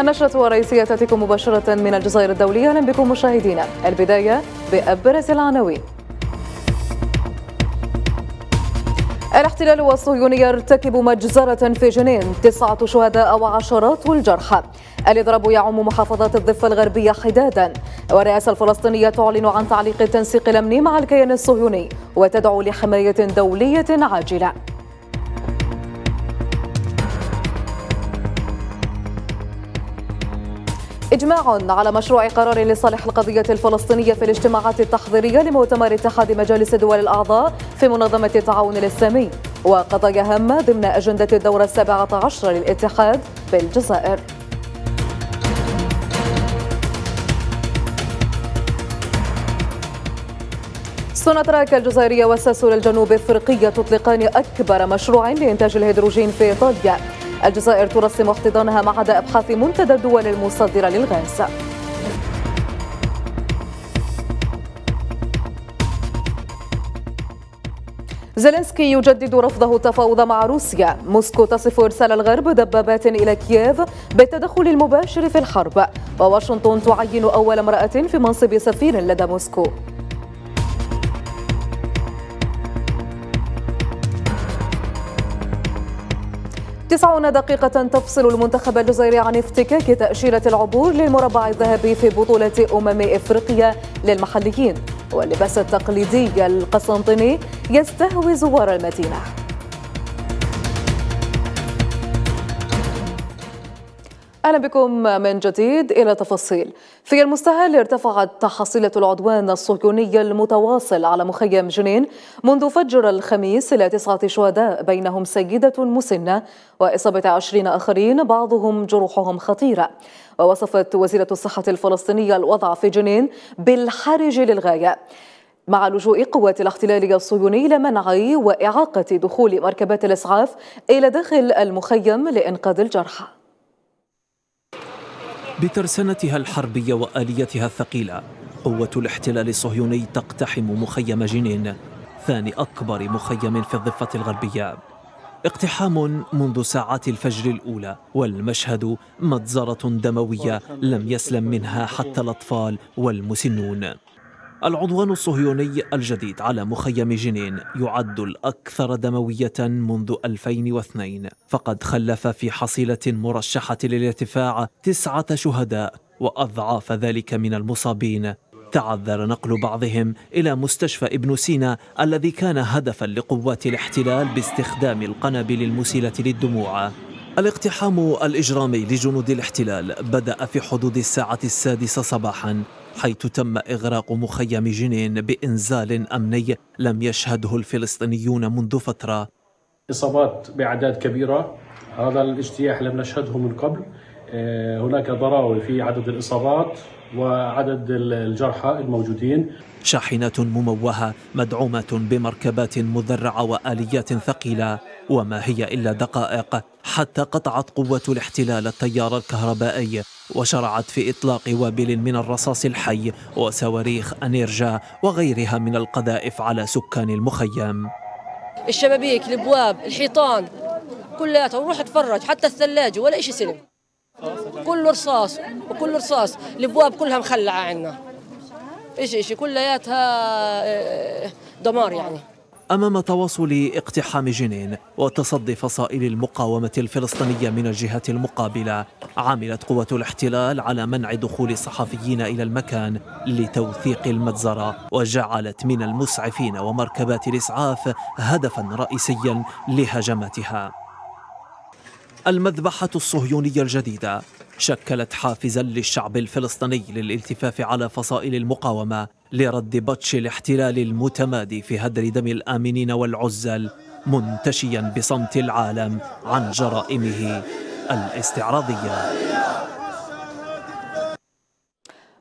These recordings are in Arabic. النشرة الرئيسية تأتيكم مباشرة من الجزائر الدولية. أهلا بكم مشاهدينا. البداية بأبرز العناوين. الاحتلال والصهيونية يرتكب مجزرة في جنين، 9 شهداء وعشرات الجرحى. الاضراب يعم محافظات الضفة الغربية حدادا. والرئاسة الفلسطينية تعلن عن تعليق التنسيق الأمني مع الكيان الصهيوني وتدعو لحماية دولية عاجلة. إجماع على مشروع قرار لصالح القضية الفلسطينية في الاجتماعات التحضيرية لمؤتمر اتحاد مجالس دول الأعضاء في منظمة التعاون الإسلامي، وقضايا هامة ضمن أجندة الدورة 17 للاتحاد بالجزائر. سوناطراك الجزائرية والساسول الجنوب الأفريقية تطلقان أكبر مشروع لإنتاج الهيدروجين في إيطاليا. الجزائر ترسم احتضانها مع أبحاث منتدى الدول المصدرة للغاز. زيلنسكي يجدد رفضه التفاوض مع روسيا. موسكو تصف إرسال الغرب دبابات إلى كييف بالتدخل المباشر في الحرب. وواشنطن تعين أول امرأة في منصب سفير لدى موسكو. تسعون دقيقة تفصل المنتخب الجزائري عن افتكاك تأشيرة العبور للمربع الذهبي في بطولة إفريقيا للمحليين. واللباس التقليدي القسنطيني يستهوي زوار المدينة. أهلا بكم من جديد إلى تفاصيل. في المستهل ارتفعت تحصيلة العدوان الصهيوني المتواصل على مخيم جنين منذ فجر الخميس إلى 9 شهداء، بينهم سيدة مسنة وإصابة 20 آخرين بعضهم جروحهم خطيرة. ووصفت وزيرة الصحة الفلسطينية الوضع في جنين بالحرج للغاية، مع لجوء قوة الاحتلال الصهيوني لمنع وإعاقة دخول مركبات الإسعاف إلى داخل المخيم لإنقاذ الجرحى. بترسانتها الحربية وآليتها الثقيلة، قوة الاحتلال الصهيوني تقتحم مخيم جنين، ثاني أكبر مخيم في الضفة الغربية. اقتحام منذ ساعات الفجر الأولى، والمشهد مجزرة دموية لم يسلم منها حتى الأطفال والمسنون. العدوان الصهيوني الجديد على مخيم جنين يعد الأكثر دموية منذ 2002، فقد خلف في حصيلة مرشحة للارتفاع 9 شهداء وأضعاف ذلك من المصابين. تعذر نقل بعضهم إلى مستشفى ابن سينا الذي كان هدفا لقوات الاحتلال باستخدام القنابل المسيلة للدموع. الاقتحام الإجرامي لجنود الاحتلال بدأ في حدود الساعة 6 صباحا، حيث تم إغراق مخيم جنين بإنزال أمني لم يشهده الفلسطينيون منذ فترة. إصابات بأعداد كبيرة، هذا الاجتياح لم نشهده من قبل. هناك ضراوة في عدد الإصابات وعدد الجرحى الموجودين. شاحنات مموهة مدعومة بمركبات مدرعة وآليات ثقيلة، وما هي إلا دقائق حتى قطعت قوة الاحتلال التيار الكهربائي وشرعت في إطلاق وابل من الرصاص الحي وصواريخ أنيرجا وغيرها من القذائف على سكان المخيم. الشبابيك، الابواب، الحيطان، كلها. وروح اتفرج، حتى الثلاجة ولا شيء سلم، كله رصاص وكله رصاص. الابواب كلها مخلعة عنا، إشي كلياتها دمار يعني. أمام تواصل اقتحام جنين وتصدي فصائل المقاومة الفلسطينية من الجهة المقابلة، عملت قوة الاحتلال على منع دخول الصحفيين إلى المكان لتوثيق المجزرة، وجعلت من المسعفين ومركبات الإسعاف هدفا رئيسيا لهجماتها. المذبحة الصهيونية الجديدة شكلت حافزا للشعب الفلسطيني للالتفاف على فصائل المقاومة لرد بطش الاحتلال المتمادي في هدر دم الآمنين والعزل، منتشيا بصمت العالم عن جرائمه الاستعراضية.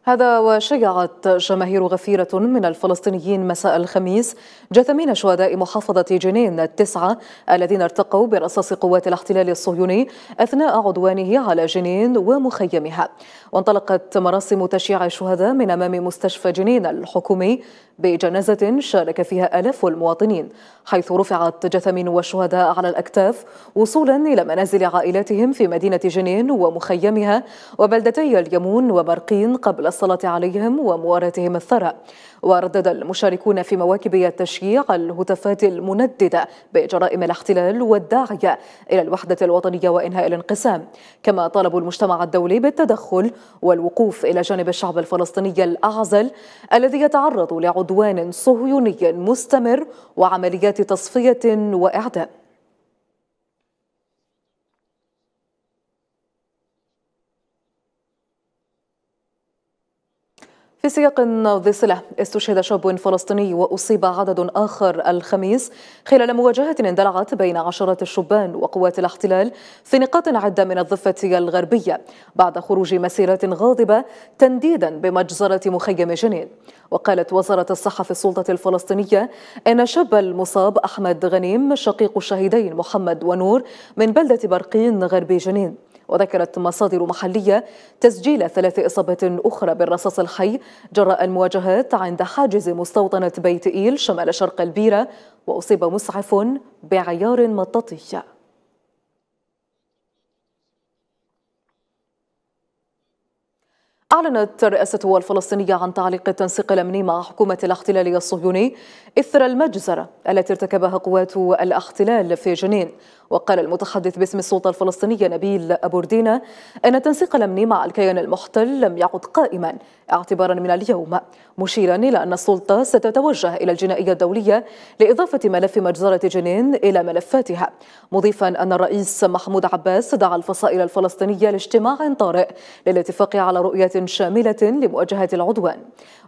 هذا وشيعت جماهير غفيرة من الفلسطينيين مساء الخميس جثمين شهداء محافظة جنين التسعة الذين ارتقوا برصاص قوات الاحتلال الصهيوني أثناء عدوانه على جنين ومخيمها. وانطلقت مراسم تشييع الشهداء من أمام مستشفى جنين الحكومي بجنازة شارك فيها آلاف المواطنين، حيث رفعت جثمين والشهداء على الأكتاف وصولا إلى منازل عائلاتهم في مدينة جنين ومخيمها وبلدتي اليمون ومرقين قبل الصلاة عليهم ومواراتهم الثرى. وردد المشاركون في مواكب التشييع الهتافات المنددة بجرائم الاحتلال والداعية إلى الوحدة الوطنية وإنهاء الانقسام، كما طالبوا المجتمع الدولي بالتدخل والوقوف إلى جانب الشعب الفلسطيني الأعزل الذي يتعرض لعدوان صهيوني مستمر وعمليات تصفية وإعدام. في سياق ذي صلة، استشهد شاب فلسطيني وأصيب عدد آخر الخميس خلال مواجهة اندلعت بين عشرات الشبان وقوات الاحتلال في نقاط عدة من الضفة الغربية بعد خروج مسيرات غاضبة تنديدا بمجزرة مخيم جنين. وقالت وزارة الصحة في السلطة الفلسطينية أن الشاب المصاب أحمد غنيم شقيق الشهيدين محمد ونور من بلدة برقين غربي جنين. وذكرت مصادر محلية تسجيل 3 إصابات أخرى بالرصاص الحي جراء المواجهات عند حاجز مستوطنة بيت إيل شمال شرق البيرة، وأصيب مسعف بعيار مطاطي. أعلنت الرئاسة الفلسطينية عن تعليق التنسيق الأمني مع حكومة الاحتلال الصهيوني إثر المجزرة التي ارتكبها قوات الاحتلال في جنين. وقال المتحدث باسم السلطة الفلسطينية نبيل أبوردينة أن التنسيق الأمني مع الكيان المحتل لم يعد قائما اعتبارا من اليوم، مشيرا إلى أن السلطة ستتوجه إلى الجنائية الدولية لإضافة ملف مجزرة جنين إلى ملفاتها، مضيفا أن الرئيس محمود عباس دعا الفصائل الفلسطينية لاجتماع طارئ للاتفاق على رؤية شاملة لمواجهة العدوان.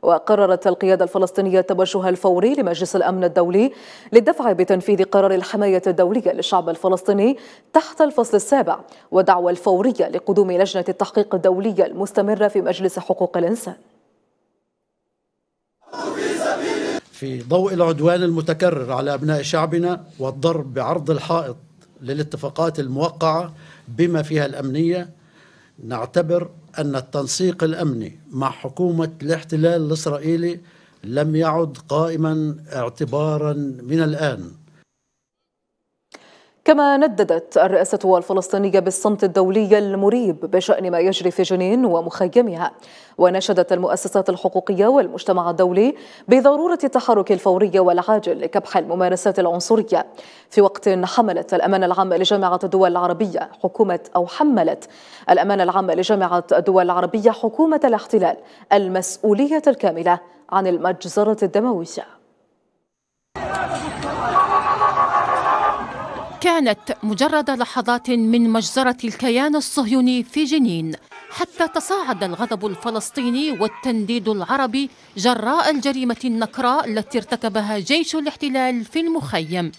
وقررت القيادة الفلسطينية التوجه الفوري لمجلس الأمن الدولي للدفع بتنفيذ قرار الحماية الدولية للشعب الفلسطيني تحت الفصل 7 والدعوة الفورية لقدوم لجنة التحقيق الدولية المستمرة في مجلس حقوق الإنسان. في ضوء العدوان المتكرر على أبناء شعبنا والضرب بعرض الحائط للاتفاقات الموقعة بما فيها الأمنية، نعتبر أن التنسيق الأمني مع حكومة الاحتلال الإسرائيلي لم يعد قائما اعتبارا من الآن. كما نددت الرئاسة الفلسطينية بالصمت الدولي المريب بشأن ما يجري في جنين ومخيمها، وناشدت المؤسسات الحقوقية والمجتمع الدولي بضرورة التحرك الفوري والعاجل لكبح الممارسات العنصرية. في وقت حملت الأمانة العامة لجامعة الدول العربية حملت الأمانة العامة لجامعة الدول العربية حكومة الاحتلال المسؤولية الكاملة عن المجزرة الدموية. كانت مجرد لحظات من مجزرة الكيان الصهيوني في جنين حتى تصاعد الغضب الفلسطيني والتنديد العربي جراء الجريمة النكراء التي ارتكبها جيش الاحتلال في المخيم.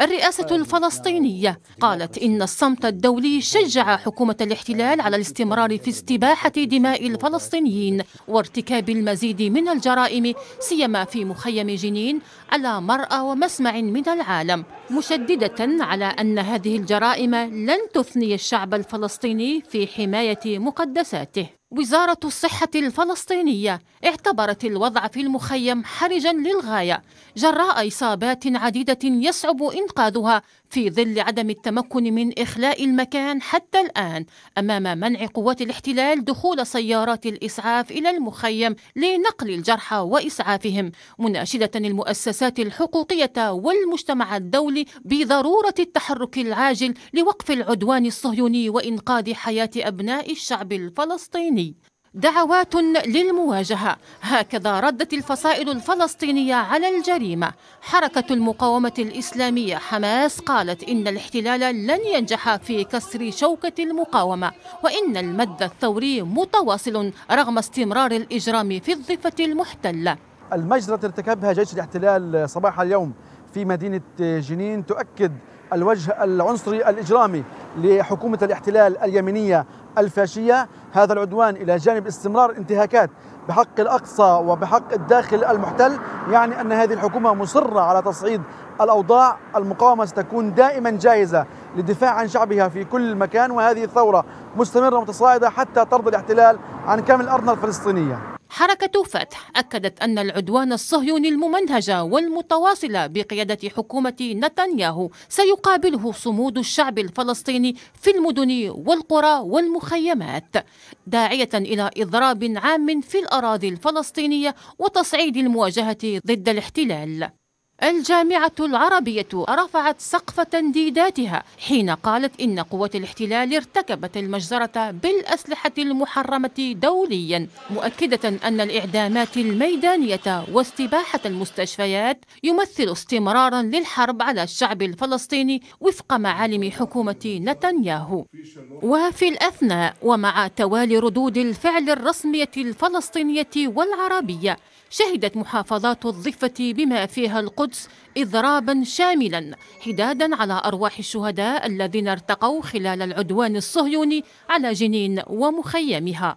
الرئاسة الفلسطينية قالت إن الصمت الدولي شجع حكومة الاحتلال على الاستمرار في استباحة دماء الفلسطينيين وارتكاب المزيد من الجرائم، سيما في مخيم جنين على مرأى ومسمع من العالم، مشددة على أن هذه الجرائم لن تثني الشعب الفلسطيني في حماية مقدساته. وزارة الصحة الفلسطينية اعتبرت الوضع في المخيم حرجا للغاية جراء إصابات عديدة يصعب إنقاذها في ظل عدم التمكن من إخلاء المكان حتى الآن أمام منع قوات الاحتلال دخول سيارات الإسعاف إلى المخيم لنقل الجرحى وإسعافهم، مناشدة المؤسسات الحقوقية والمجتمع الدولي بضرورة التحرك العاجل لوقف العدوان الصهيوني وإنقاذ حياة أبناء الشعب الفلسطيني. دعوات للمواجهة، هكذا ردت الفصائل الفلسطينية على الجريمة. حركة المقاومة الإسلامية حماس قالت إن الاحتلال لن ينجح في كسر شوكة المقاومة، وإن المد الثوري متواصل رغم استمرار الإجرام في الضفة المحتلة. المجزرة ارتكبها جيش الاحتلال صباح اليوم في مدينة جنين تؤكد الوجه العنصري الإجرامي لحكومة الاحتلال اليمنية الفاشية، هذا العدوان إلى جانب استمرار انتهاكات بحق الأقصى وبحق الداخل المحتل، يعني أن هذه الحكومة مصرة على تصعيد الأوضاع. المقاومة ستكون دائما جاهزة للدفاع عن شعبها في كل مكان، وهذه الثورة مستمرة ومتصاعدة حتى ترضى الاحتلال عن كامل أرضنا الفلسطينية. حركة فتح أكدت أن العدوان الصهيوني الممنهج والمتواصل بقيادة حكومة نتنياهو سيقابله صمود الشعب الفلسطيني في المدن والقرى والمخيمات، داعية إلى إضراب عام في الأراضي الفلسطينية وتصعيد المواجهة ضد الاحتلال. الجامعة العربية رفعت سقف تنديداتها حين قالت إن قوات الاحتلال ارتكبت المجزرة بالأسلحة المحرمة دوليا، مؤكدة أن الإعدامات الميدانية واستباحة المستشفيات يمثل استمرارا للحرب على الشعب الفلسطيني وفق معالم حكومة نتنياهو. وفي الأثناء ومع توالي ردود الفعل الرسمية الفلسطينية والعربية، شهدت محافظات الضفة بما فيها القدس إضرابا شاملا حدادا على أرواح الشهداء الذين ارتقوا خلال العدوان الصهيوني على جنين ومخيمها.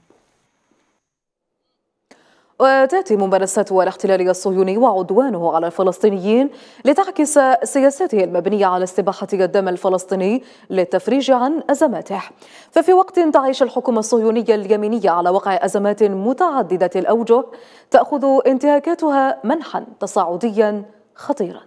وتأتي ممارسة الاحتلال الصهيوني وعدوانه على الفلسطينيين لتعكس سياساته المبنية على استباحة الدم الفلسطيني للتفريج عن أزماته. ففي وقت تعيش الحكومة الصهيونية اليمينية على وقع أزمات متعددة الأوجه، تأخذ انتهاكاتها منحا تصاعديا خطيرا.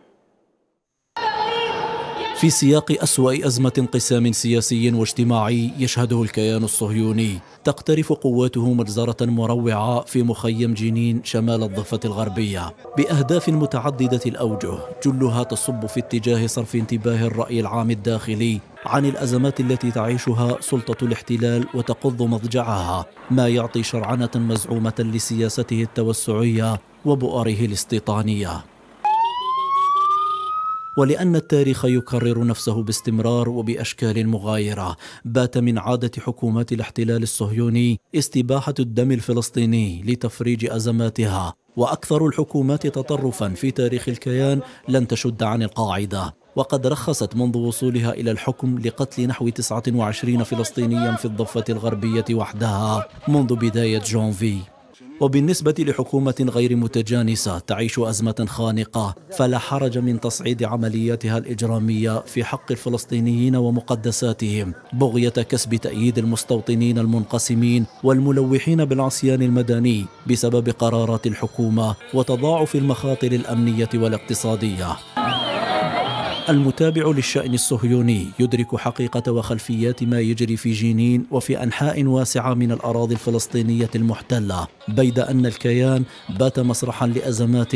في سياق أسوأ أزمة انقسام سياسي واجتماعي يشهده الكيان الصهيوني، تقترف قواته مجزرة مروعة في مخيم جنين شمال الضفة الغربية بأهداف متعددة الأوجه، جلها تصب في اتجاه صرف انتباه الرأي العام الداخلي عن الأزمات التي تعيشها سلطة الاحتلال وتقض مضجعها، ما يعطي شرعنة مزعومة لسياسته التوسعية وبؤره الاستيطانية. ولأن التاريخ يكرر نفسه باستمرار وبأشكال مغايرة، بات من عادة حكومات الاحتلال الصهيوني استباحة الدم الفلسطيني لتفريج أزماتها، وأكثر الحكومات تطرفا في تاريخ الكيان لن تشد عن القاعدة، وقد رخصت منذ وصولها إلى الحكم لقتل نحو 29 فلسطينيا في الضفة الغربية وحدها منذ بداية جانفي. وبالنسبة لحكومة غير متجانسة تعيش أزمة خانقة، فلا حرج من تصعيد عملياتها الإجرامية في حق الفلسطينيين ومقدساتهم بغية كسب تأييد المستوطنين المنقسمين والملوحين بالعصيان المدني بسبب قرارات الحكومة وتضاعف المخاطر الأمنية والاقتصادية. المتابع للشأن الصهيوني يدرك حقيقة وخلفيات ما يجري في جنين وفي أنحاء واسعة من الأراضي الفلسطينية المحتلة، بيد أن الكيان بات مسرحا لأزمات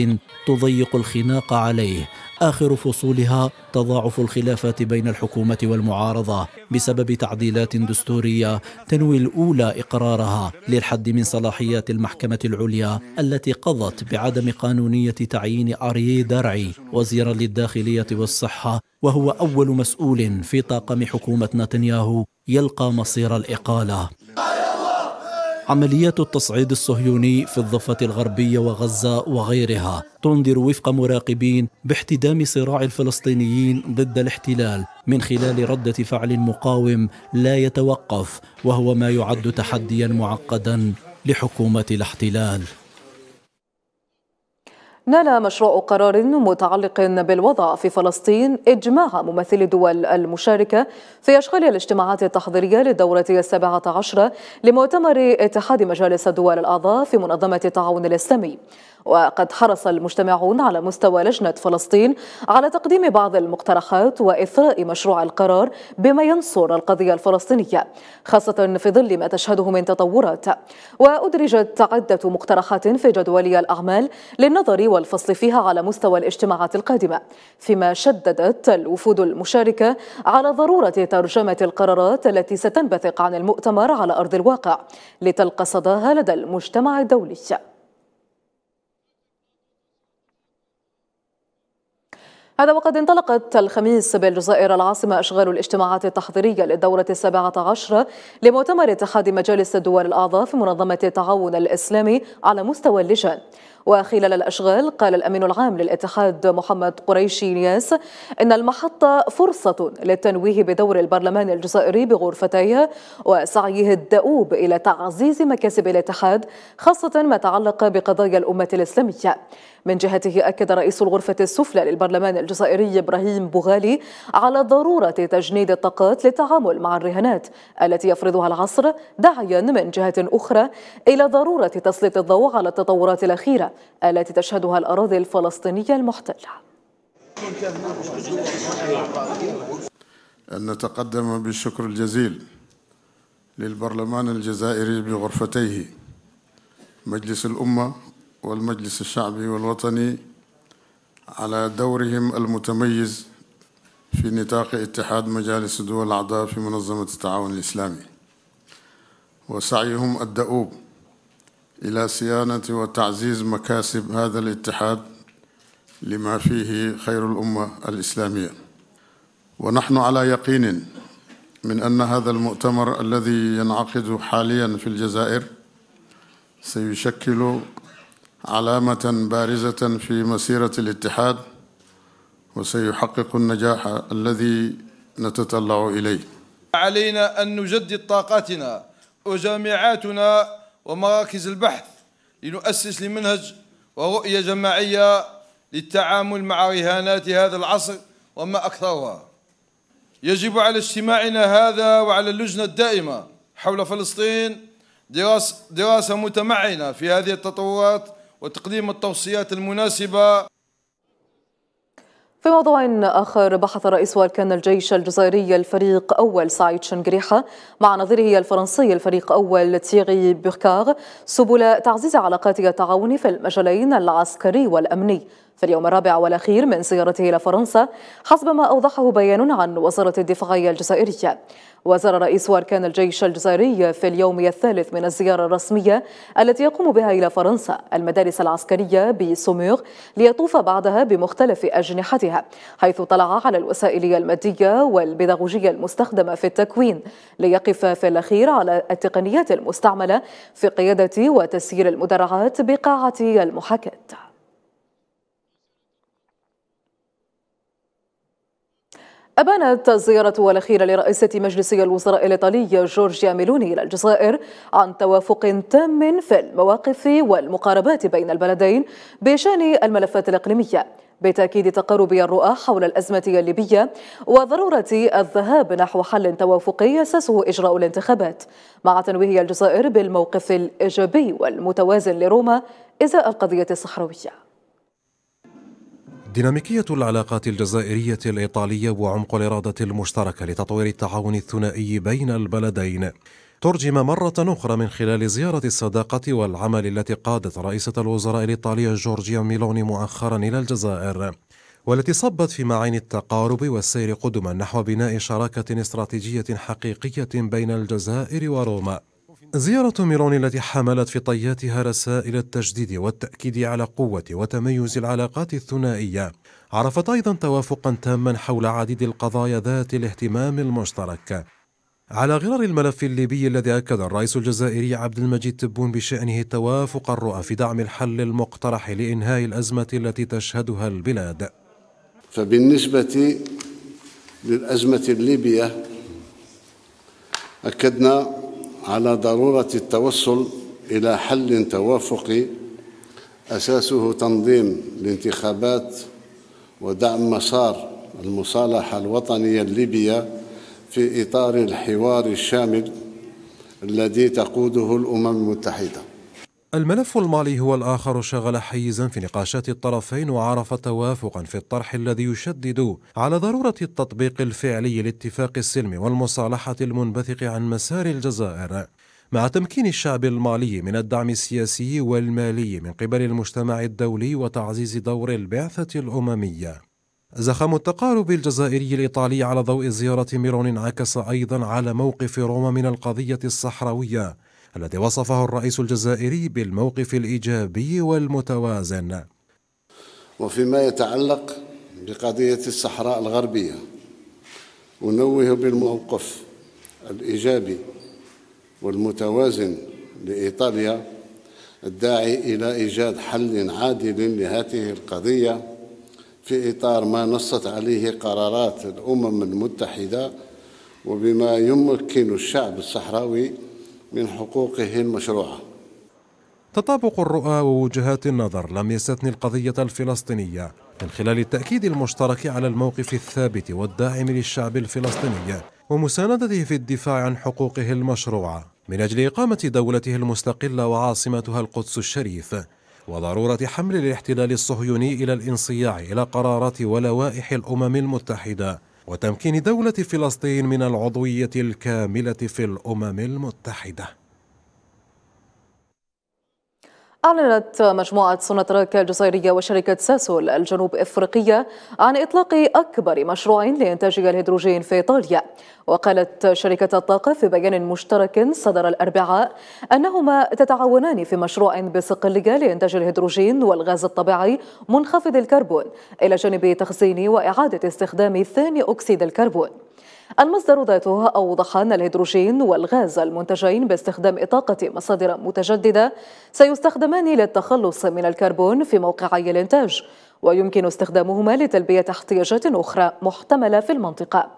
تضيق الخناق عليه، آخر فصولها تضاعف الخلافات بين الحكومة والمعارضة بسبب تعديلات دستورية تنوي الأولى إقرارها للحد من صلاحيات المحكمة العليا التي قضت بعدم قانونية تعيين أري درعي وزيرا للداخلية والصحة، وهو أول مسؤول في طاقم حكومة نتنياهو يلقى مصير الإقالة. عمليات التصعيد الصهيوني في الضفة الغربية وغزة وغيرها تنذر وفق مراقبين باحتدام صراع الفلسطينيين ضد الاحتلال من خلال ردة فعل مقاوم لا يتوقف، وهو ما يعد تحديا معقدا لحكومة الاحتلال. نال مشروع قرار متعلق بالوضع في فلسطين إجماع ممثلي الدول المشاركة في إشغال الاجتماعات التحضيرية للدورة 17 لمؤتمر اتحاد مجالس دول الأعضاء في منظمة التعاون الإسلامي. وقد حرص المجتمعون على مستوى لجنة فلسطين على تقديم بعض المقترحات وإثراء مشروع القرار بما ينصر القضية الفلسطينية، خاصة في ظل ما تشهده من تطورات. وأدرجت عدة مقترحات في جدولي الأعمال للنظر والفصل فيها على مستوى الاجتماعات القادمة، فيما شددت الوفود المشاركة على ضرورة ترجمة القرارات التي ستنبثق عن المؤتمر على أرض الواقع لتلقى صداها لدى المجتمع الدولي. هذا وقد انطلقت الخميس بالجزائر العاصمة أشغال الاجتماعات التحضيرية للدورة 17 لمؤتمر اتحاد مجالس دول الأعضاء في منظمة التعاون الإسلامي على مستوى اللجان. وخلال الأشغال قال الأمين العام للاتحاد محمد قريشي إلياس إن المحطة فرصة للتنويه بدور البرلمان الجزائري بغرفتيه وسعيه الدؤوب إلى تعزيز مكاسب الاتحاد، خاصة ما تعلق بقضايا الأمة الإسلامية. من جهته أكد رئيس الغرفة السفلى للبرلمان الجزائري إبراهيم بوغالي على ضرورة تجنيد الطاقات للتعامل مع الرهانات التي يفرضها العصر، داعيا من جهة أخرى إلى ضرورة تسليط الضوء على التطورات الأخيرة التي تشهدها الأراضي الفلسطينية المحتلة. أن نتقدم بالشكر الجزيل للبرلمان الجزائري بغرفتيه مجلس الأمة والمجلس الشعبي والوطني على دورهم المتميز في نطاق اتحاد مجالس دول الأعضاء في منظمة التعاون الإسلامي، وسعيهم الدؤوب إلى صيانة وتعزيز مكاسب هذا الاتحاد لما فيه خير الأمة الإسلامية. ونحن على يقين من أن هذا المؤتمر الذي ينعقد حاليا في الجزائر سيشكل علامة بارزة في مسيرة الاتحاد وسيحقق النجاح الذي نتطلع إليه. علينا أن نجدد طاقاتنا وجامعاتنا ومراكز البحث لنؤسس لمنهج ورؤية جماعية للتعامل مع رهانات هذا العصر وما أكثرها. يجب على اجتماعنا هذا وعلى اللجنة الدائمة حول فلسطين دراسة متمعنة في هذه التطورات وتقديم التوصيات المناسبة. في موضوع آخر، بحث رئيس أركان الجيش الجزائري الفريق أول سعيد شنقريحة مع نظيره الفرنسي الفريق أول تيغي بركار سبل تعزيز علاقات التعاون في المجالين العسكري والأمني في اليوم الرابع والأخير من زيارته إلى فرنسا، حسب ما أوضحه بيان عن وزارة الدفاع الجزائرية. وزار رئيس أركان الجيش الجزائري في اليوم الثالث من الزيارة الرسمية التي يقوم بها إلى فرنسا المدارس العسكرية بسوميغ ليطوف بعدها بمختلف أجنحتها، حيث طلع على الوسائل المادية والبيداغوجية المستخدمة في التكوين، ليقف في الأخير على التقنيات المستعملة في قيادة وتسيير المدرعات بقاعة المحاكاة. أبانت الزيارة الأخيرة لرئيسة مجلس الوزراء الإيطالي جورجيا ميلوني إلى الجزائر عن توافق تام في المواقف والمقاربات بين البلدين بشأن الملفات الإقليمية، بتأكيد تقارب الرؤى حول الأزمة الليبية وضرورة الذهاب نحو حل توافقي يساسه إجراء الانتخابات، مع تنويه الجزائر بالموقف الإيجابي والمتوازن لروما إزاء القضية الصحراوية. ديناميكية العلاقات الجزائرية الإيطالية وعمق الإرادة المشتركة لتطوير التعاون الثنائي بين البلدين ترجم مرة أخرى من خلال زيارة الصداقة والعمل التي قادت رئيسة الوزراء الإيطالية جورجيا ميلوني مؤخرا إلى الجزائر، والتي صبت في معين التقارب والسير قدما نحو بناء شراكة استراتيجية حقيقية بين الجزائر وروما. زيارة ميلوني التي حملت في طياتها رسائل التجديد والتأكيد على قوة وتميز العلاقات الثنائية، عرفت أيضا توافقا تاما حول عديد القضايا ذات الاهتمام المشترك. على غرار الملف الليبي الذي أكد الرئيس الجزائري عبد المجيد تبون بشأنه توافق الرؤى في دعم الحل المقترح لإنهاء الأزمة التي تشهدها البلاد. فبالنسبة للأزمة الليبية أكدنا على ضرورة التوصل إلى حل توافقي أساسه تنظيم الانتخابات ودعم مسار المصالحة الوطنية الليبية في إطار الحوار الشامل الذي تقوده الأمم المتحدة. الملف المالي هو الآخر شغل حيزا في نقاشات الطرفين، وعرف توافقا في الطرح الذي يشدد على ضرورة التطبيق الفعلي لاتفاق السلم والمصالحة المنبثق عن مسار الجزائر، مع تمكين الشعب المالي من الدعم السياسي والمالي من قبل المجتمع الدولي وتعزيز دور البعثة الأممية. زخم التقارب الجزائري الإيطالي على ضوء زيارة ميلوني انعكس أيضا على موقف روما من القضية الصحراوية، الذي وصفه الرئيس الجزائري بالموقف الإيجابي والمتوازن. وفيما يتعلق بقضية الصحراء الغربية، أنوه بالموقف الإيجابي والمتوازن لإيطاليا الداعي إلى إيجاد حل عادل لهذه القضية في إطار ما نصت عليه قرارات الأمم المتحدة وبما يمكن الشعب الصحراوي من حقوقه المشروعة. تطابق الرؤى ووجهات النظر لم يستثن القضية الفلسطينية من خلال التأكيد المشترك على الموقف الثابت والداعم للشعب الفلسطيني ومساندته في الدفاع عن حقوقه المشروعة من أجل إقامة دولته المستقلة وعاصمتها القدس الشريف، وضرورة حمل الاحتلال الصهيوني إلى الانصياع إلى قرارات ولوائح الأمم المتحدة وتمكين دولة فلسطين من العضوية الكاملة في الأمم المتحدة. أعلنت مجموعة سوناطراك الجزائرية وشركة ساسول الجنوب إفريقية عن إطلاق أكبر مشروع لإنتاج الهيدروجين في إيطاليا. وقالت شركة الطاقة في بيان مشترك صدر الأربعاء أنهما تتعاونان في مشروع بصقلية لإنتاج الهيدروجين والغاز الطبيعي منخفض الكربون إلى جانب تخزين وإعادة استخدام ثاني أكسيد الكربون. المصدر ذاته أوضح أن الهيدروجين والغاز المنتجين باستخدام طاقة مصادر متجددة سيستخدمان للتخلص من الكربون في موقعي الإنتاج، ويمكن استخدامهما لتلبية احتياجات أخرى محتملة في المنطقة.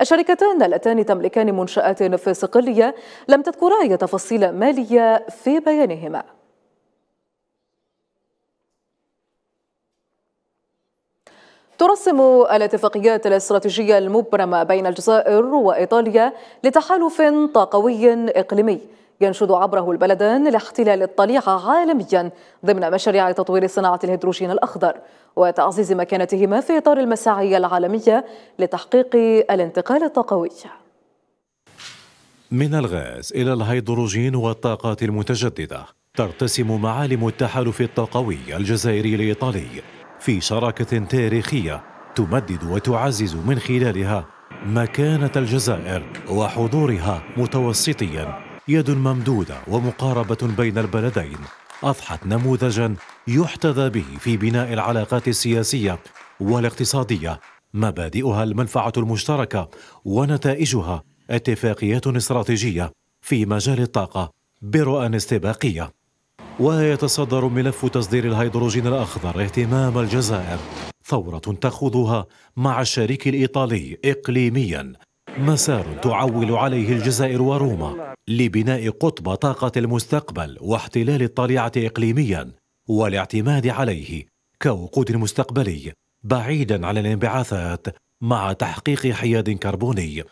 الشركتان اللتان تملكان منشآت في صقلية لم تذكرا أي تفاصيل مالية في بيانهما. ترسم الاتفاقيات الاستراتيجية المبرمة بين الجزائر وإيطاليا لتحالف طاقوي إقليمي ينشد عبره البلدان لاحتلال الطليعة عالميا ضمن مشاريع تطوير صناعة الهيدروجين الأخضر وتعزيز مكانتهما في إطار المساعي العالمية لتحقيق الانتقال الطاقوي. من الغاز إلى الهيدروجين والطاقات المتجددة ترتسم معالم التحالف الطاقوي الجزائري الإيطالي في شراكة تاريخية تمدد وتعزز من خلالها مكانة الجزائر وحضورها متوسطيا، يد ممدودة ومقاربة بين البلدين أضحت نموذجا يحتذى به في بناء العلاقات السياسية والاقتصادية مبادئها المنفعة المشتركة ونتائجها اتفاقيات استراتيجية في مجال الطاقة برؤى استباقية. ويتصدر ملف تصدير الهيدروجين الأخضر اهتمام الجزائر، ثورة تخوضها مع الشريك الإيطالي إقليميا، مسار تعول عليه الجزائر وروما لبناء قطب طاقة المستقبل واحتلال الطليعة إقليميا والاعتماد عليه كوقود مستقبلي بعيدا عن الانبعاثات مع تحقيق حياد كربوني.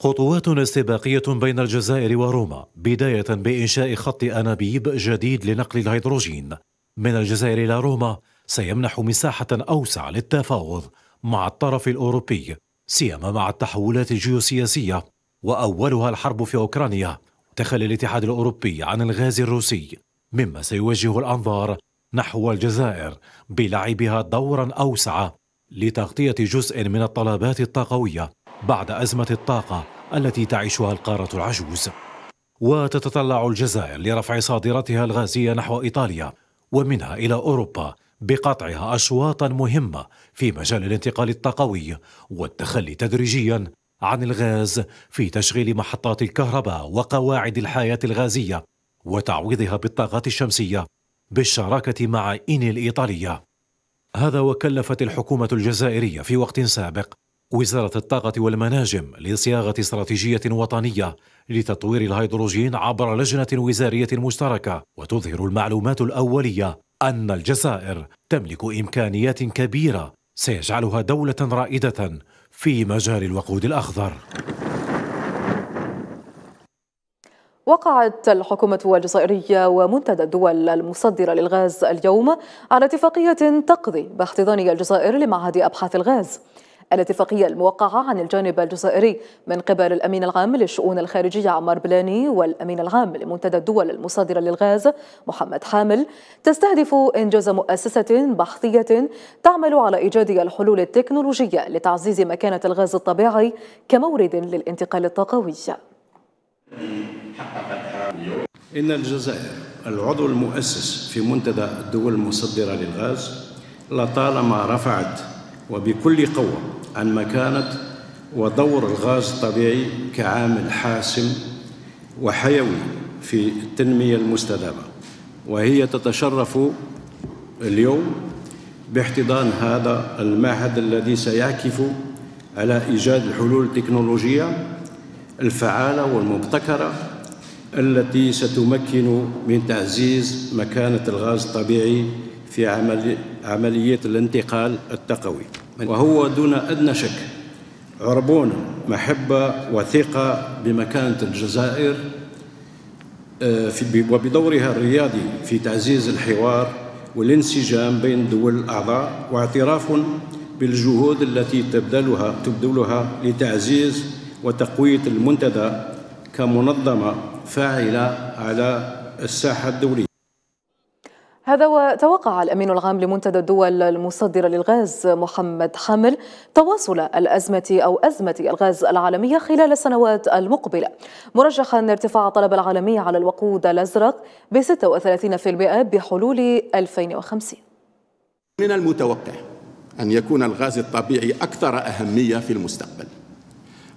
خطوات استباقية بين الجزائر وروما، بداية بإنشاء خط أنابيب جديد لنقل الهيدروجين من الجزائر إلى روما سيمنح مساحة أوسع للتفاوض مع الطرف الأوروبي، سيما مع التحولات الجيوسياسية وأولها الحرب في أوكرانيا، تخلي الاتحاد الأوروبي عن الغاز الروسي، مما سيوجه الأنظار نحو الجزائر بلعبها دورا أوسع لتغطية جزء من الطلبات الطاقوية بعد أزمة الطاقة التي تعيشها القارة العجوز. وتتطلع الجزائر لرفع صادراتها الغازية نحو إيطاليا ومنها إلى أوروبا بقطعها أشواطا مهمة في مجال الانتقال الطاقوي والتخلي تدريجيا عن الغاز في تشغيل محطات الكهرباء وقواعد الحياة الغازية وتعويضها بالطاقات الشمسية بالشراكة مع إني الإيطالية. هذا وكلفت الحكومة الجزائرية في وقت سابق وزارة الطاقة والمناجم لصياغة استراتيجية وطنية لتطوير الهيدروجين عبر لجنة وزارية مشتركة، وتظهر المعلومات الأولية أن الجزائر تملك إمكانيات كبيرة سيجعلها دولة رائدة في مجال الوقود الأخضر. وقعت الحكومة الجزائرية ومنتدى الدول المصدرة للغاز اليوم على اتفاقية تقضي باحتضان الجزائر لمعهد أبحاث الغاز. الاتفاقية الموقعة عن الجانب الجزائري من قبل الأمين العام للشؤون الخارجية عمار بلاني والأمين العام لمنتدى الدول المصدرة للغاز محمد حامل تستهدف إنجاز مؤسسة بحثية تعمل على إيجاد الحلول التكنولوجية لتعزيز مكانة الغاز الطبيعي كمورد للانتقال الطاقوي. إن الجزائر العضو المؤسس في منتدى الدول المصدرة للغاز لطالما رفعت وبكل قوة عن مكانة ودور الغاز الطبيعي كعامل حاسم وحيوي في التنمية المستدامة وهي تتشرف اليوم باحتضان هذا المعهد الذي سيعكف على إيجاد الحلول التكنولوجية الفعالة والمبتكرة التي ستمكن من تعزيز مكانة الغاز الطبيعي في عملية الانتقال التقوي، وهو دون أدنى شك عربون محبة وثقة بمكانة الجزائر وبدورها الريادي في تعزيز الحوار والانسجام بين دول الأعضاء، واعتراف بالجهود التي تبذلها لتعزيز وتقوية المنتدى كمنظمة فاعلة على الساحة الدولية. هذا وتوقع الأمين العام لمنتدى الدول المصدرة للغاز محمد حامل تواصل الأزمة أو أزمة الغاز العالمية خلال السنوات المقبلة، مرجحا ارتفاع الطلب العالمي على الوقود الأزرق ب 36% بحلول 2050. من المتوقع أن يكون الغاز الطبيعي أكثر أهمية في المستقبل،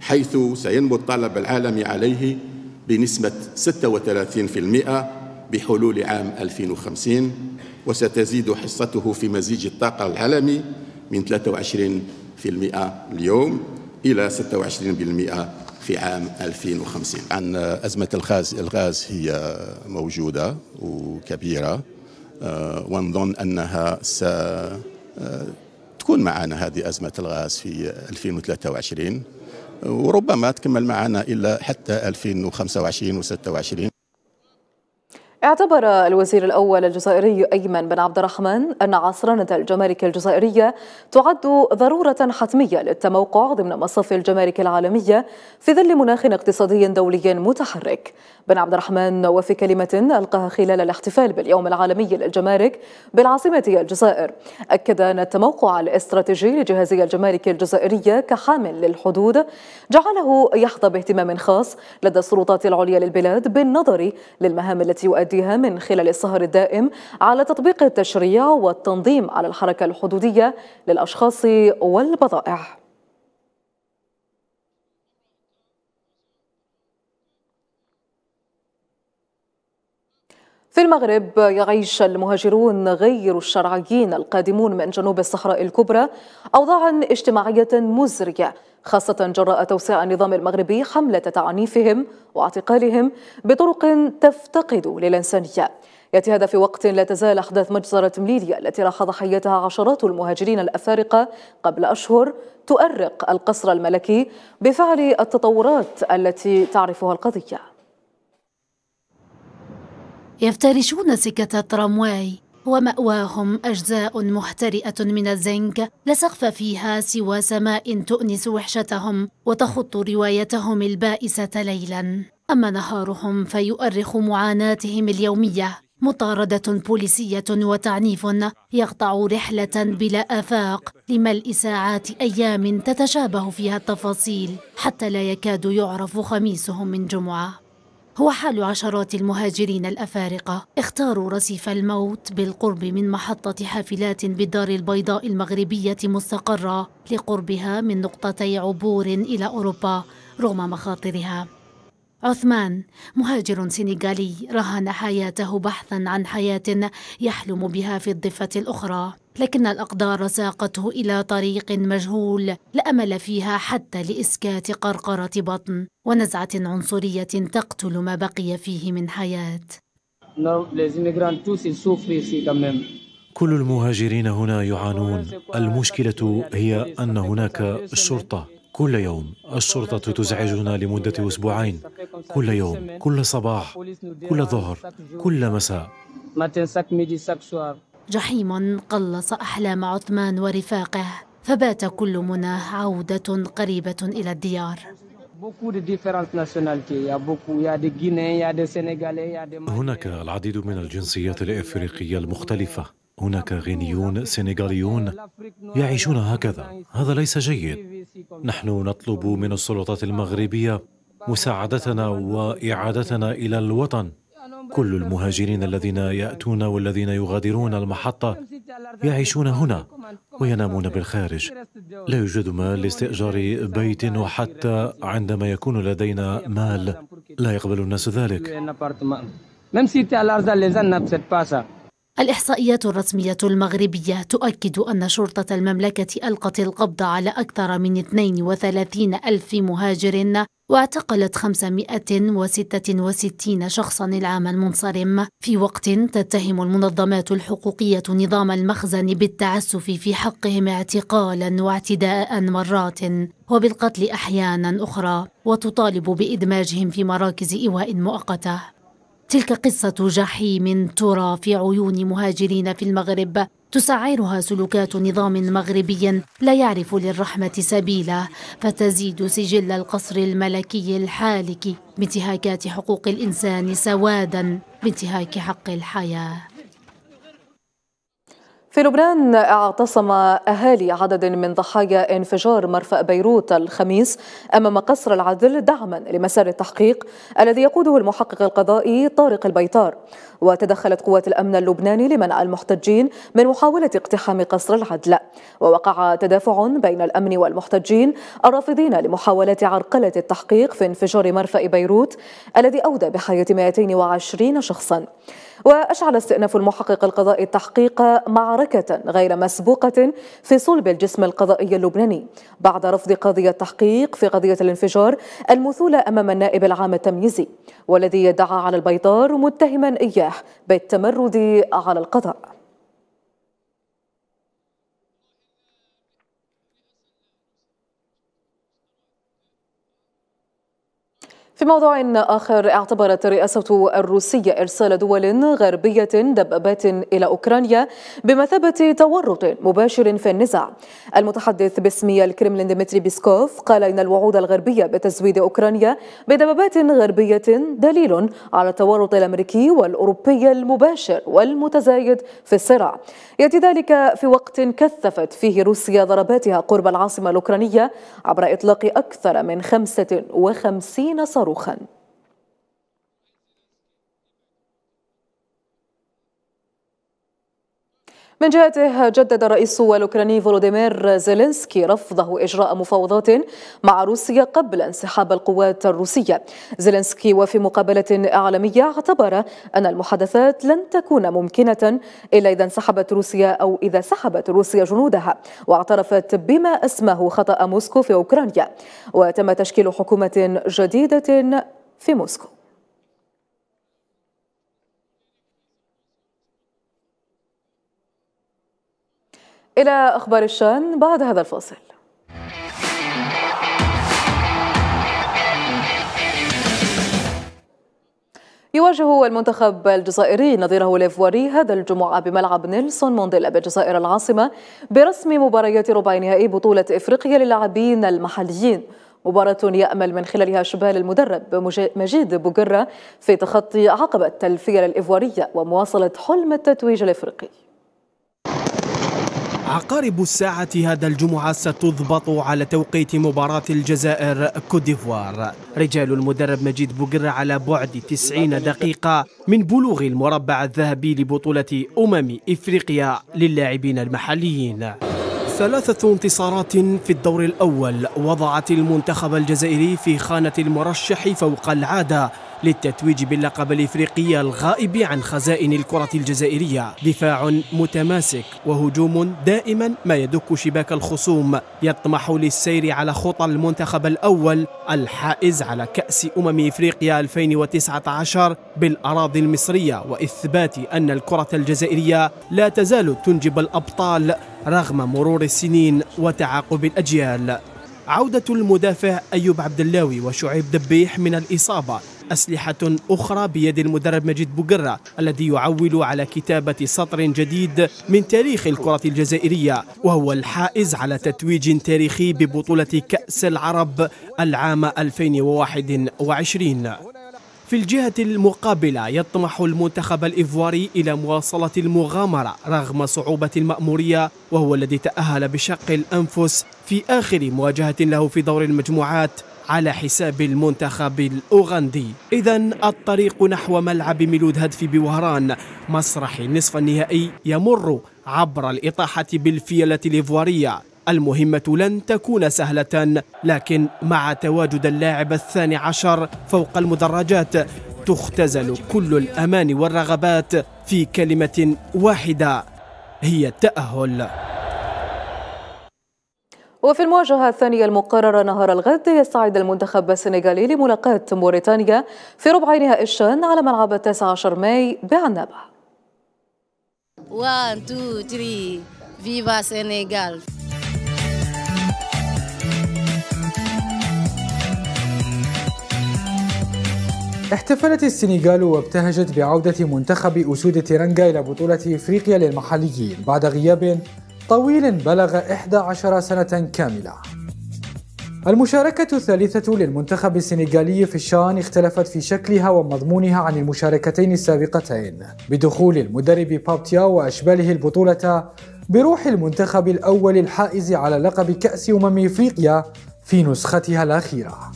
حيث سينمو الطلب العالمي عليه بنسبة 36% بحلول عام 2050، وستزيد حصته في مزيج الطاقة العالمي من 23% اليوم إلى 26% في عام 2050. عن أزمة الغاز هي موجودة وكبيرة، ونظن أنها ستكون معنا هذه أزمة الغاز في 2023 وربما تكمل معنا إلا حتى 2025 و26. اعتبر الوزير الأول الجزائري أيمن بن عبد الرحمن أن عصرنة الجمارك الجزائرية تعد ضرورة حتمية للتموقع ضمن مصاف الجمارك العالمية في ظل مناخ اقتصادي دولي متحرك. بن عبد الرحمن وفي كلمة ألقاها خلال الاحتفال باليوم العالمي للجمارك بالعاصمة الجزائر أكد أن التموقع الاستراتيجي لجهازية الجمارك الجزائرية كحامل للحدود جعله يحظى باهتمام خاص لدى السلطات العليا للبلاد بالنظر للمهام التي يؤديها من خلال السهر الدائم على تطبيق التشريع والتنظيم على الحركة الحدودية للأشخاص والبضائع. في المغرب يعيش المهاجرون غير الشرعيين القادمون من جنوب الصحراء الكبرى أوضاعا اجتماعية مزرية، خاصة جراء توسيع النظام المغربي حملة تعنيفهم واعتقالهم بطرق تفتقد للإنسانية. يأتي هذا في وقت لا تزال أحداث مجزرة تمليلية التي لاح ضحيتها عشرات المهاجرين الأفارقة قبل أشهر تؤرق القصر الملكي بفعل التطورات التي تعرفها القضية. يفترشون سكة الترامواي ومأواهم أجزاء محترئة من الزنك لا سقف فيها سوى سماء تؤنس وحشتهم وتخط روايتهم البائسة ليلا. أما نهارهم فيؤرخ معاناتهم اليومية، مطاردة بوليسية وتعنيف يقطع رحلة بلا آفاق لملء ساعات أيام تتشابه فيها التفاصيل حتى لا يكاد يعرف خميسهم من جمعة. هو حال عشرات المهاجرين الأفارقة اختاروا رصيف الموت بالقرب من محطة حافلات بالدار البيضاء المغربية مستقرة لقربها من نقطتي عبور إلى أوروبا رغم مخاطرها. عثمان مهاجر سنغالي رهن حياته بحثا عن حياة يحلم بها في الضفة الأخرى، لكن الأقدار ساقته إلى طريق مجهول لا أمل فيها حتى لإسكات قرقرة بطن ونزعة عنصرية تقتل ما بقي فيه من حياة. كل المهاجرين هنا يعانون، المشكلة هي أن هناك الشرطة كل يوم، الشرطة تزعجنا لمدة أسبوعين، كل يوم، كل صباح، كل ظهر، كل مساء. جحيم قلص أحلام عثمان ورفاقه، فبات كل مناه عودة قريبة إلى الديار. هناك العديد من الجنسيات الإفريقية المختلفة، هناك غينيون سنغاليون يعيشون هكذا، هذا ليس جيد. نحن نطلب من السلطات المغربية مساعدتنا وإعادتنا إلى الوطن. كل المهاجرين الذين يأتون والذين يغادرون المحطة يعيشون هنا وينامون بالخارج، لا يوجد مال لاستئجار بيت، وحتى عندما يكون لدينا مال لا يقبل الناس ذلك. même si tu es à l'argent, les gens n'acceptent pas ça. الإحصائيات الرسمية المغربية تؤكد أن شرطة المملكة ألقت القبض على أكثر من 32 ألف مهاجر واعتقلت 566 شخصاً العام المنصرم، في وقت تتهم المنظمات الحقوقية نظام المخزن بالتعسف في حقهم اعتقالاً واعتداءً مرات وبالقتل أحياناً أخرى، وتطالب بإدماجهم في مراكز إيواء مؤقتة. تلك قصة جحيم ترى في عيون مهاجرين في المغرب، تسعرها سلوكات نظام مغربي لا يعرف للرحمة سبيلا، فتزيد سجل القصر الملكي الحالك بانتهاكات حقوق الإنسان سوادا بانتهاك حق الحياة. في لبنان اعتصم أهالي عدد من ضحايا انفجار مرفأ بيروت الخميس أمام قصر العدل دعما لمسار التحقيق الذي يقوده المحقق القضائي طارق البيطار. وتدخلت قوات الأمن اللبناني لمنع المحتجين من محاولة اقتحام قصر العدل، ووقع تدافع بين الأمن والمحتجين الرافضين لمحاولات عرقلة التحقيق في انفجار مرفأ بيروت الذي أودى بحياة 220 شخصا. وأشعل استئناف المحقق القضائي التحقيق معركة غير مسبوقة في صلب الجسم القضائي اللبناني بعد رفض قاضي التحقيق في قضية الانفجار المثولة أمام النائب العام التمييزي، والذي يدعى على البيطار متهما إياه بالتمرد على القضاء. في موضوع آخر، اعتبرت الرئاسة الروسية إرسال دول غربية دبابات إلى أوكرانيا بمثابة تورط مباشر في النزاع. المتحدث باسم الكرملين ديمتري بيسكوف قال إن الوعود الغربية بتزويد أوكرانيا بدبابات غربية دليل على التورط الأمريكي والأوروبي المباشر والمتزايد في الصراع. يأتي ذلك في وقت كثفت فيه روسيا ضرباتها قرب العاصمة الأوكرانية عبر إطلاق أكثر من 55 صاروخا. من جهته، جدد الرئيس الأوكراني فولوديمير زيلنسكي رفضه إجراء مفاوضات مع روسيا قبل انسحاب القوات الروسية. زيلنسكي وفي مقابلة إعلامية اعتبر أن المحادثات لن تكون ممكنة إلا إذا انسحبت روسيا أو إذا سحبت روسيا جنودها، واعترفت بما اسمه خطأ موسكو في أوكرانيا، وتم تشكيل حكومة جديدة في موسكو. إلى أخبار الشان بعد هذا الفاصل. يواجه المنتخب الجزائري نظيره الإيفواري هذا الجمعة بملعب نيلسون مونديلا بالجزائر العاصمة برسم مباريات ربع نهائي بطولة إفريقيا للاعبين المحليين، مباراة يأمل من خلالها شبال المدرب مجيد بوغرة في تخطي عقبة التلفية الإيفوارية ومواصلة حلم التتويج الإفريقي. عقارب الساعة هذا الجمعة ستضبط على توقيت مباراة الجزائر كوت ديفوار. رجال المدرب مجيد بوغرة على بعد 90 دقيقة من بلوغ المربع الذهبي لبطولة إفريقيا للاعبين المحليين. 3 انتصارات في الدور الأول وضعت المنتخب الجزائري في خانة المرشح فوق العادة للتتويج باللقب الإفريقي الغائب عن خزائن الكرة الجزائرية. دفاع متماسك وهجوم دائما ما يدك شباك الخصوم يطمح للسير على خطى المنتخب الأول الحائز على كأس إفريقيا 2019 بالأراضي المصرية، وإثبات أن الكرة الجزائرية لا تزال تنجب الأبطال رغم مرور السنين وتعاقب الأجيال. عودة المدافع أيوب عبداللاوي وشعيب دبيح من الإصابة، أسلحة أخرى بيد المدرب مجيد بوغرة الذي يعول على كتابة سطر جديد من تاريخ الكرة الجزائرية، وهو الحائز على تتويج تاريخي ببطولة كأس العرب العام 2021. في الجهة المقابلة يطمح المنتخب الإيفواري إلى مواصلة المغامرة رغم صعوبة المأمورية، وهو الذي تأهل بشق الأنفس في آخر مواجهة له في دور المجموعات على حساب المنتخب الأوغندي. إذن الطريق نحو ملعب ميلود هدفي بوهران مسرح النصف النهائي يمر عبر الإطاحة بالفيلة الإيفوارية. المهمة لن تكون سهلة، لكن مع تواجد اللاعب 12 فوق المدرجات تختزل كل الأماني والرغبات في كلمة واحدة هي التأهل. وفي المواجهة الثانية المقررة نهار الغد يستعد المنتخب السنغالي لملاقاة موريتانيا في ربع نهائي الشان على ملعب 19 ماي بعنابة. 1 2 3 فيفا سنغال. احتفلت السنغال وابتهجت بعودة منتخب أسود تيرانجا إلى بطولة إفريقيا للمحليين بعد غياب طويل بلغ 11 سنة كاملة. المشاركة الثالثة للمنتخب السنغالي في الشان اختلفت في شكلها ومضمونها عن المشاركتين السابقتين، بدخول المدرب بابتيا وأشباله البطولة بروح المنتخب الأول الحائز على لقب كأس إفريقيا في نسختها الأخيرة.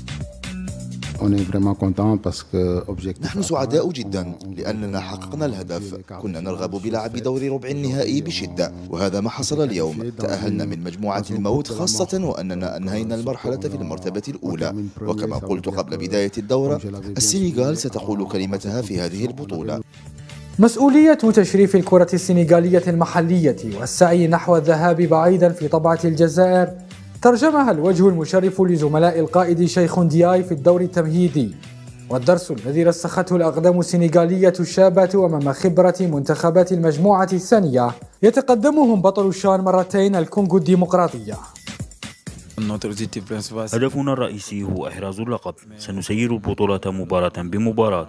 نحن سعداء جدا لأننا حققنا الهدف، كنا نرغب بلعب دور ربع النهائي بشدة وهذا ما حصل اليوم. تأهلنا من مجموعة الموت خاصة وأننا أنهينا المرحلة في المرتبة الأولى، وكما قلت قبل بداية الدورة السنغال ستقول كلمتها في هذه البطولة. مسؤولية تشريف الكرة السنغالية المحلية والسعي نحو الذهاب بعيدا في طبعة الجزائر ترجمها الوجه المشرف لزملاء القائد شيخ دياي في الدور التمهيدي، والدرس الذي رسخته الأقدام السنغالية الشابة وأمام خبرة منتخبات المجموعة الثانية يتقدمهم بطل الشان مرتين الكونغو الديمقراطية. هدفنا الرئيسي هو إحراز اللقب، سنسير البطولة مباراة بمباراة.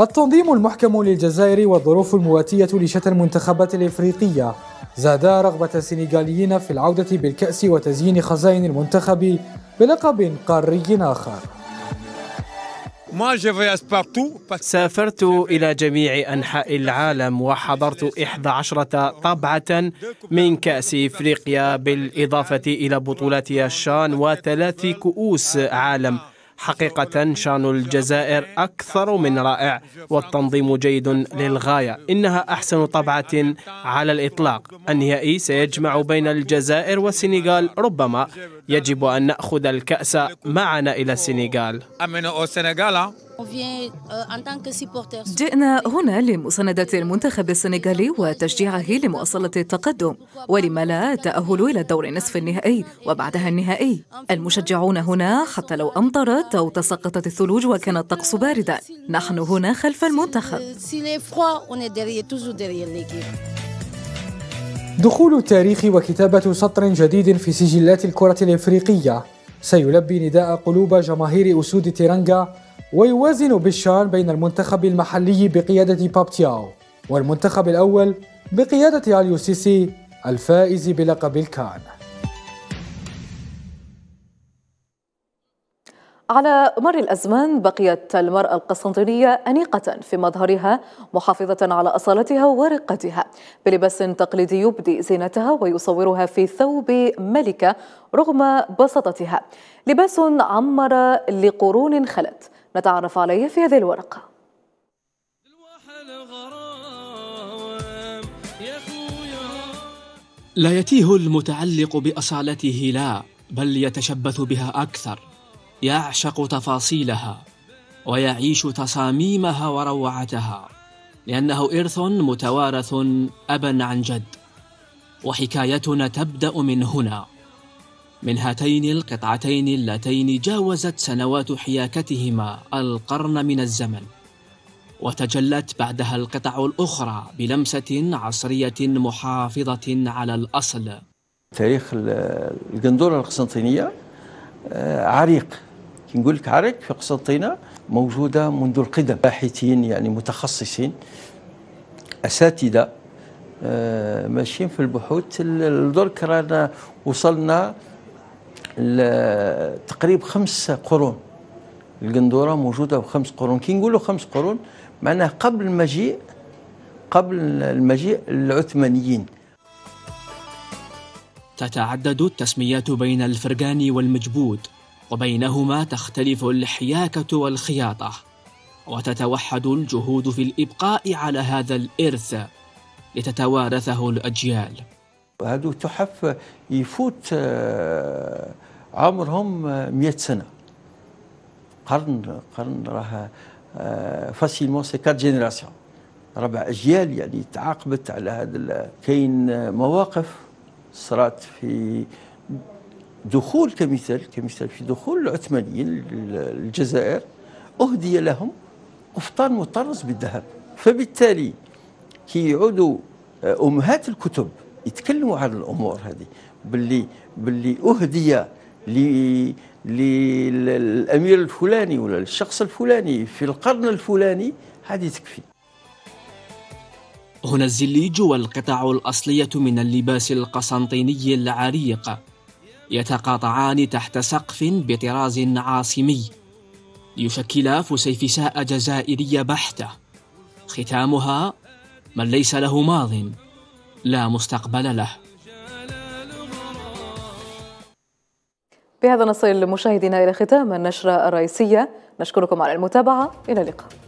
التنظيم المحكم للجزائر والظروف المواتية لشتى المنتخبات الإفريقية زادا رغبة السنغاليين في العودة بالكأس وتزيين خزائن المنتخب بلقب قاري آخر. سافرت إلى جميع أنحاء العالم وحضرت 11 طبعة من كأس إفريقيا بالإضافة إلى بطولتي الشان و3 كؤوس عالم. حقيقة شان الجزائر أكثر من رائع والتنظيم جيد للغاية، إنها أحسن طبعة على الإطلاق. النهائي سيجمع بين الجزائر والسنغال، ربما يجب أن نأخذ الكأس معنا إلى السنغال. جئنا هنا لمساندة المنتخب السنغالي وتشجيعه لمواصلة التقدم ولما لا التأهل إلى الدور نصف النهائي وبعدها النهائي. المشجعون هنا حتى لو أمطرت أو تساقطت الثلوج وكان الطقس باردا، نحن هنا خلف المنتخب. دخول التاريخ وكتابة سطر جديد في سجلات الكرة الإفريقية سيلبي نداء قلوب جماهير أسود تيرانجا ويوازن بالشان بين المنتخب المحلي بقيادة بابتياو والمنتخب الأول بقيادة اليو سيسي الفائز بلقب الكان. على مر الأزمان بقيت المرأة القسنطينية أنيقة في مظهرها محافظة على أصالتها ورقتها بلباس تقليدي يبدي زينتها ويصورها في ثوب ملكة رغم بساطتها، لباس عمر لقرون خلت. نتعرف عليه في هذه الورقة. لا يتيه المتعلق بأصالته، لا بل يتشبث بها أكثر، يعشق تفاصيلها ويعيش تصاميمها وروعتها لأنه إرث متوارث أبا عن جد. وحكايتنا تبدأ من هنا، من هاتين القطعتين اللتين جاوزت سنوات حياكتهما القرن من الزمن، وتجلت بعدها القطع الأخرى بلمسة عصرية محافظة على الأصل. تاريخ القندورة القسنطينية عريق، نقول لك عريق في قسنطينة موجودة منذ القدم. باحثين يعني متخصصين أساتذة ماشيين في البحوث، درك رانا وصلنا تقريب 5 قرون القندورة موجودة ب5 قرون. كي نقولوا 5 قرون معناه قبل المجيء العثمانيين. تتعدد التسميات بين الفرقان والمجبود وبينهما تختلف الحياكة والخياطة، وتتوحد الجهود في الإبقاء على هذا الإرث لتتوارثه الأجيال. هادو تحف يفوت عمرهم 100 سنة قرن راه فاسيلمون سي 4 جينيراسيون، 4 أجيال يعني تعاقبت على هذا. كاين مواقف صرات في دخول كمثال في دخول العثمانيين للجزائر أهدي لهم قفطان مطرز بالذهب، فبالتالي كي يعودوا أمهات الكتب يتكلموا عن الأمور هذه باللي أهدي للأمير الفلاني ولا الشخص الفلاني في القرن الفلاني، هذه تكفي. هنا الزليج والقطع الأصلية من اللباس القسنطيني العريق يتقاطعان تحت سقف بطراز عاصمي ليشكلا فسيفساء جزائرية بحتة، ختامها من ليس له ماض لا مستقبل له. بهذا نصل مشاهدينا إلى ختام النشرة الرئيسية، نشكركم على المتابعة، إلى اللقاء.